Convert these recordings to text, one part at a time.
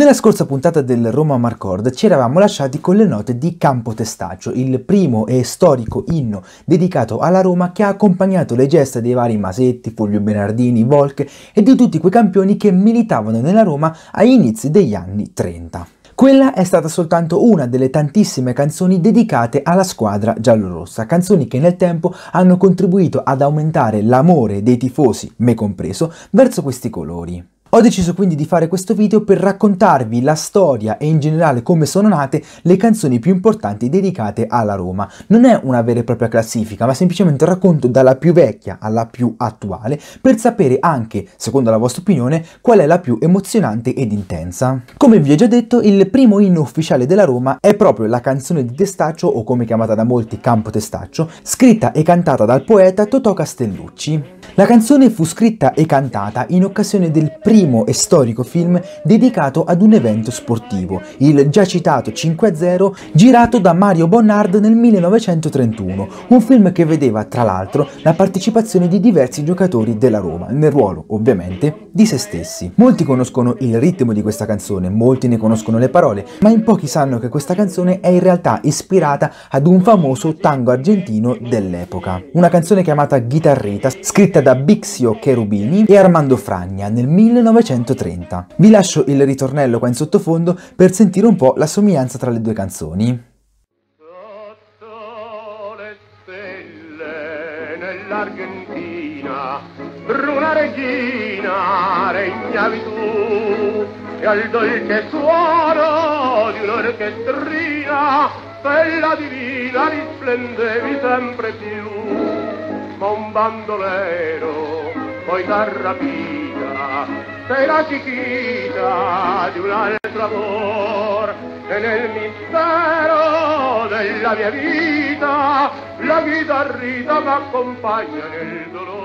Nella scorsa puntata del Roma Marcord ci eravamo lasciati con le note di Campo Testaccio, il primo e storico inno dedicato alla Roma che ha accompagnato le gesta dei vari Masetti, Fulvio Bernardini, Volk e di tutti quei campioni che militavano nella Roma agli inizi degli anni 30. Quella è stata soltanto una delle tantissime canzoni dedicate alla squadra giallorossa, canzoni che nel tempo hanno contribuito ad aumentare l'amore dei tifosi, me compreso, verso questi colori. Ho deciso quindi di fare questo video per raccontarvi la storia e in generale come sono nate le canzoni più importanti dedicate alla Roma. Non è una vera e propria classifica, ma semplicemente un racconto dalla più vecchia alla più attuale per sapere anche, secondo la vostra opinione, qual è la più emozionante ed intensa. Come vi ho già detto, il primo inno ufficiale della Roma è proprio la canzone di Testaccio, o come chiamata da molti Campo Testaccio, scritta e cantata dal poeta Totò Castellucci. La canzone fu scritta e cantata in occasione del primo e storico film dedicato ad un evento sportivo, il già citato 5-0, girato da Mario Bonnard nel 1931, un film che vedeva tra l'altro la partecipazione di diversi giocatori della Roma, nel ruolo ovviamente di se stessi. Molti conoscono il ritmo di questa canzone, molti ne conoscono le parole, ma in pochi sanno che questa canzone è in realtà ispirata ad un famoso tango argentino dell'epoca. Una canzone chiamata Guitarreta, scritta da Bixio Cherubini e Armando Fragna nel 1930. Vi lascio il ritornello qua in sottofondo per sentire un po' la somiglianza tra le due canzoni. Sotto le stelle nell'Argentina, bruna regina regnavi tu, e al dolce suono di un'orchestrina bella divina risplendevi sempre più. Ma un bandolero poi t'ha rapita, sei la chiquita di un altro amor, e nel mistero della mia vita la chitarrita m'accompagna nel dolore.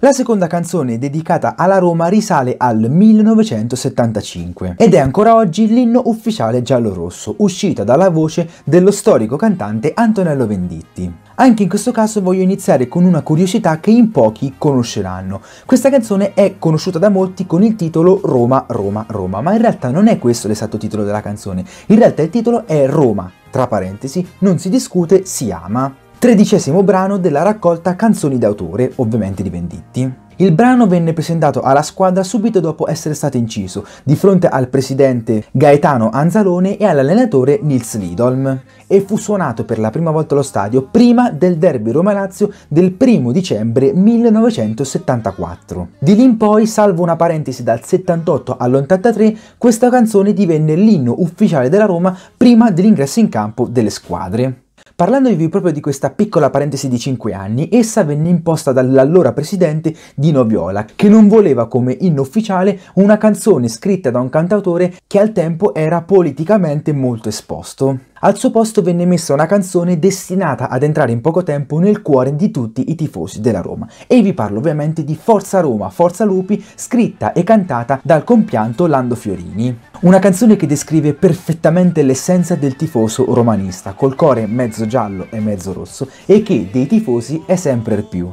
La seconda canzone dedicata alla Roma risale al 1975 ed è ancora oggi l'inno ufficiale giallorosso, uscita dalla voce dello storico cantante Antonello Venditti. Anche in questo caso voglio iniziare con una curiosità che in pochi conosceranno. Questa canzone è conosciuta da molti con il titolo Roma, Roma, Roma, ma in realtà non è questo l'esatto titolo della canzone. In realtà il titolo è Roma, tra parentesi, non si discute, si ama. 13° brano della raccolta Canzoni d'autore, ovviamente di Venditti. Il brano venne presentato alla squadra subito dopo essere stato inciso, di fronte al presidente Gaetano Anzalone e all'allenatore Nils Liedholm, e fu suonato per la prima volta allo stadio prima del derby Roma-Lazio del 1 dicembre 1974. Di lì in poi, salvo una parentesi dal 78 all'83, questa canzone divenne l'inno ufficiale della Roma prima dell'ingresso in campo delle squadre. Parlandovi proprio di questa piccola parentesi di 5 anni, essa venne imposta dall'allora presidente Dino Viola, che non voleva come inno ufficiale una canzone scritta da un cantautore che al tempo era politicamente molto esposto. Al suo posto venne messa una canzone destinata ad entrare in poco tempo nel cuore di tutti i tifosi della Roma, e vi parlo ovviamente di Forza Roma, Forza Lupi, scritta e cantata dal compianto Lando Fiorini. Una canzone che descrive perfettamente l'essenza del tifoso romanista, col cuore mezzo giallo e mezzo rosso, e che dei tifosi è sempre più.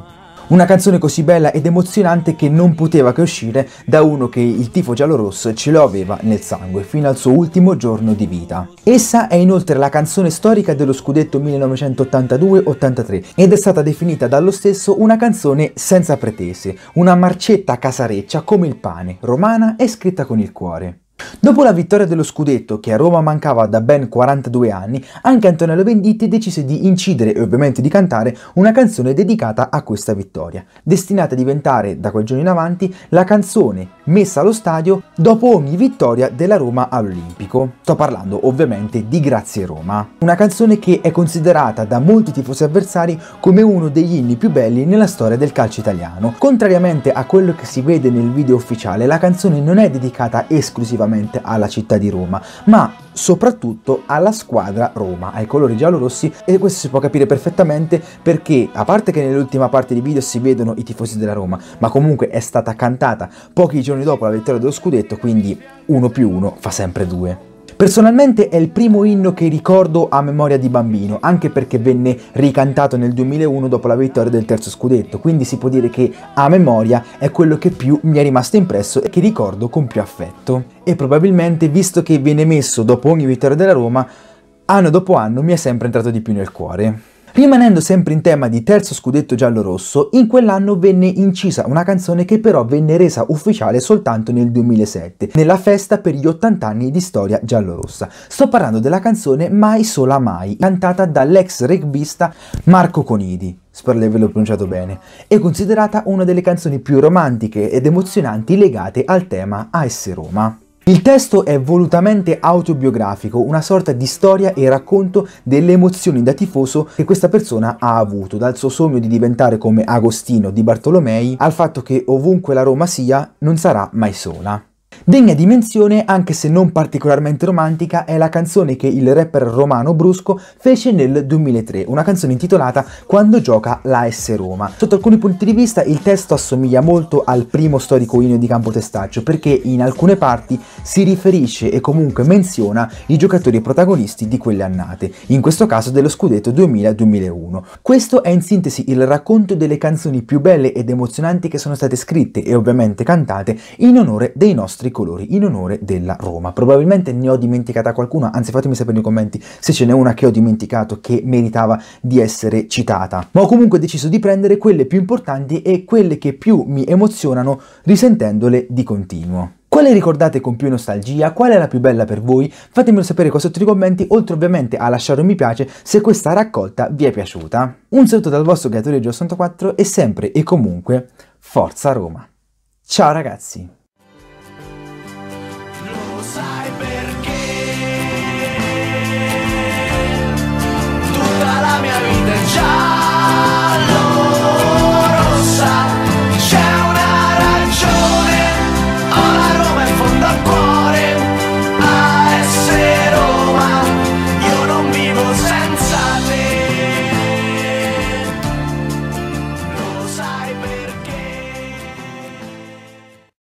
Una canzone così bella ed emozionante che non poteva che uscire da uno che il tifo giallorosso ce lo aveva nel sangue fino al suo ultimo giorno di vita. Essa è inoltre la canzone storica dello scudetto 1982-83 ed è stata definita dallo stesso una canzone senza pretese, una marcetta casareccia come il pane, romana e scritta con il cuore. Dopo la vittoria dello scudetto, che a Roma mancava da ben 42 anni, anche Antonello Venditti decise di incidere e ovviamente di cantare una canzone dedicata a questa vittoria, destinata a diventare, da quel giorno in avanti, la canzone messa allo stadio dopo ogni vittoria della Roma all'Olimpico. Sto parlando ovviamente di Grazie Roma, una canzone che è considerata da molti tifosi avversari come uno degli inni più belli nella storia del calcio italiano. Contrariamente a quello che si vede nel video ufficiale, la canzone non è dedicata esclusivamente alla città di Roma, ma soprattutto alla squadra Roma, ai colori giallorossi, e questo si può capire perfettamente perché, a parte che nell'ultima parte di video si vedono i tifosi della Roma, ma comunque è stata cantata pochi giorni dopo la vittoria dello scudetto, quindi 1 più 1 fa sempre 2. Personalmente è il primo inno che ricordo a memoria di bambino, anche perché venne ricantato nel 2001 dopo la vittoria del terzo scudetto, quindi si può dire che a memoria è quello che più mi è rimasto impresso e che ricordo con più affetto. E probabilmente, visto che viene messo dopo ogni vittoria della Roma, anno dopo anno mi è sempre entrato di più nel cuore. Rimanendo sempre in tema di terzo scudetto giallo-rosso, in quell'anno venne incisa una canzone che però venne resa ufficiale soltanto nel 2007, nella festa per gli 80 anni di storia giallorossa. Sto parlando della canzone Mai Sola Mai, cantata dall'ex rugbista Marco Conidi, spero di averlo pronunciato bene, e considerata una delle canzoni più romantiche ed emozionanti legate al tema AS Roma. Il testo è volutamente autobiografico, una sorta di storia e racconto delle emozioni da tifoso che questa persona ha avuto, dal suo sogno di diventare come Agostino di Bartolomei al fatto che ovunque la Roma sia non sarà mai sola. Degna di menzione, anche se non particolarmente romantica, è la canzone che il rapper romano Brusco fece nel 2003, una canzone intitolata Quando gioca l'AS Roma. Sotto alcuni punti di vista il testo assomiglia molto al primo storico inno di Campo Testaccio, perché in alcune parti si riferisce e comunque menziona i giocatori protagonisti di quelle annate, in questo caso dello scudetto 2000-2001. Questo è in sintesi il racconto delle canzoni più belle ed emozionanti che sono state scritte e ovviamente cantate in onore dei nostri colori, in onore della Roma. Probabilmente ne ho dimenticata qualcuna, anzi fatemi sapere nei commenti se ce n'è una che ho dimenticato che meritava di essere citata, ma ho comunque deciso di prendere quelle più importanti e quelle che più mi emozionano risentendole di continuo. Quale ricordate con più nostalgia? Qual è la più bella per voi? Fatemelo sapere qua sotto nei commenti, oltre ovviamente a lasciare un mi piace se questa raccolta vi è piaciuta. Un saluto dal vostro Gaetano Anzalone e sempre e comunque Forza Roma! Ciao ragazzi! Sai perché?